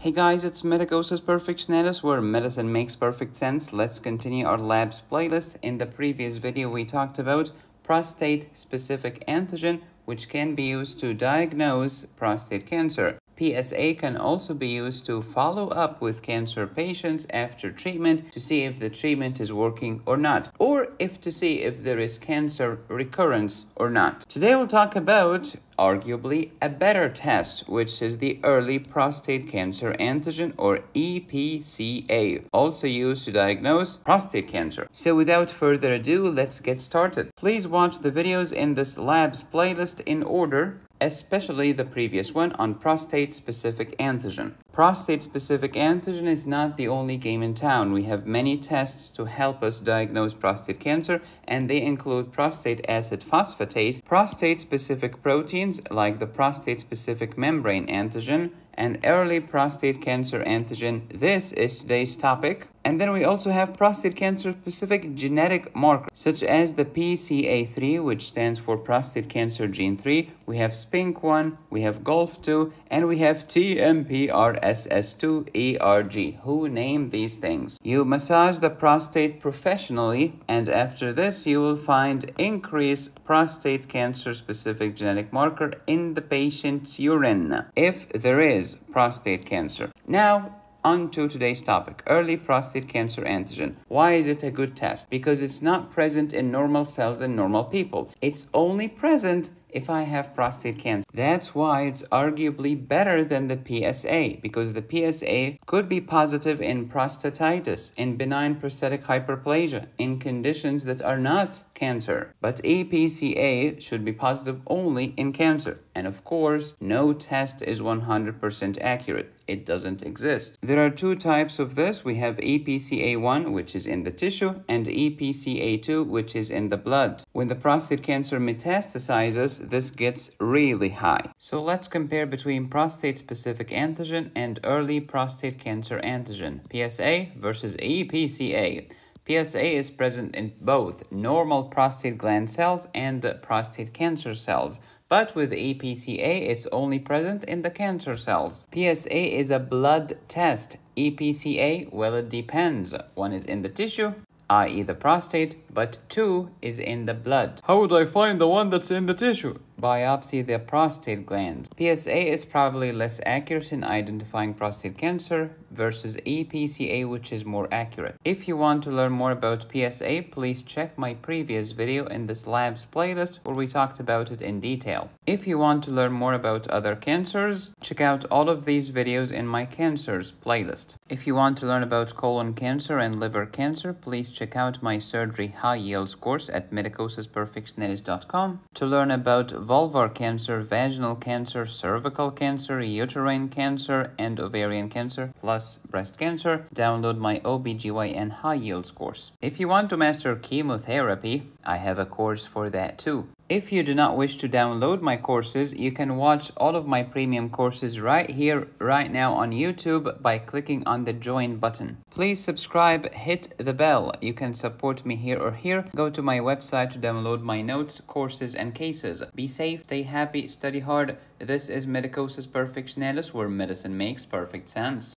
Hey guys, it's Medicosis Perfectionalis, where medicine makes perfect sense. Let's continue our labs playlist. In the previous video, we talked about prostate-specific antigen, which can be used to diagnose prostate cancer. PSA can also be used to follow up with cancer patients after treatment to see if the treatment is working or not, or to see if there is cancer recurrence or not. Today we'll talk about arguably a better test, which is the early prostate cancer antigen, or EPCA, also used to diagnose prostate cancer. So without further ado, let's get started. Please watch the videos in this labs playlist in order, especially the previous one on prostate-specific antigen. Prostate-specific antigen is not the only game in town. We have many tests to help us diagnose prostate cancer, and they include prostate acid phosphatase, prostate-specific proteins like the prostate-specific membrane antigen, and early prostate cancer antigen. This is today's topic. And then we also have prostate cancer-specific genetic markers, such as the PCA3, which stands for prostate cancer gene 3. We have SPINK1, we have GOLF2, and we have TMPRSS2-ERG. Who named these things? You massage the prostate professionally, and after this, you will find increased prostate cancer-specific genetic marker in the patient's urine, if there is prostate cancer. Now, on to today's topic, early prostate cancer antigen. Why is it a good test? Because it's not present in normal cells and normal people. It's only present if I have prostate cancer. That's why it's arguably better than the PSA, because the PSA could be positive in prostatitis, in benign prostatic hyperplasia, in conditions that are not cancer. But EPCA should be positive only in cancer. And of course, no test is 100% accurate. It doesn't exist. There are two types of this. We have EPCA1, which is in the tissue, and EPCA2, which is in the blood. When the prostate cancer metastasizes, this gets really high. So let's compare between prostate-specific antigen and early prostate cancer antigen, PSA versus EPCA. PSA is present in both normal prostate gland cells and prostate cancer cells. But with EPCA, it's only present in the cancer cells. PSA is a blood test. EPCA, well, it depends. One is in the tissue, i.e. the prostate, but two is in the blood. How would I find the one that's in the tissue? Biopsy the prostate gland. PSA is probably less accurate in identifying prostate cancer versus EPCA, which is more accurate. If you want to learn more about PSA, please check my previous video in this labs playlist where we talked about it in detail. If you want to learn more about other cancers, check out all of these videos in my cancers playlist. If you want to learn about colon cancer and liver cancer, please check out my surgery high yields course at medicosisperfectionalis.com. To learn about vulvar cancer, vaginal cancer, cervical cancer, uterine cancer, and ovarian cancer, plus breast cancer, download my OBGYN high yields course. If you want to master chemotherapy, I have a course for that too. If you do not wish to download my courses, you can watch all of my premium courses right here, right now on YouTube by clicking on the join button. Please subscribe, hit the bell. You can support me here or here. Go to my website to download my notes, courses, and cases. Be safe, stay happy, study hard. This is Medicosis Perfectionalis, where medicine makes perfect sense.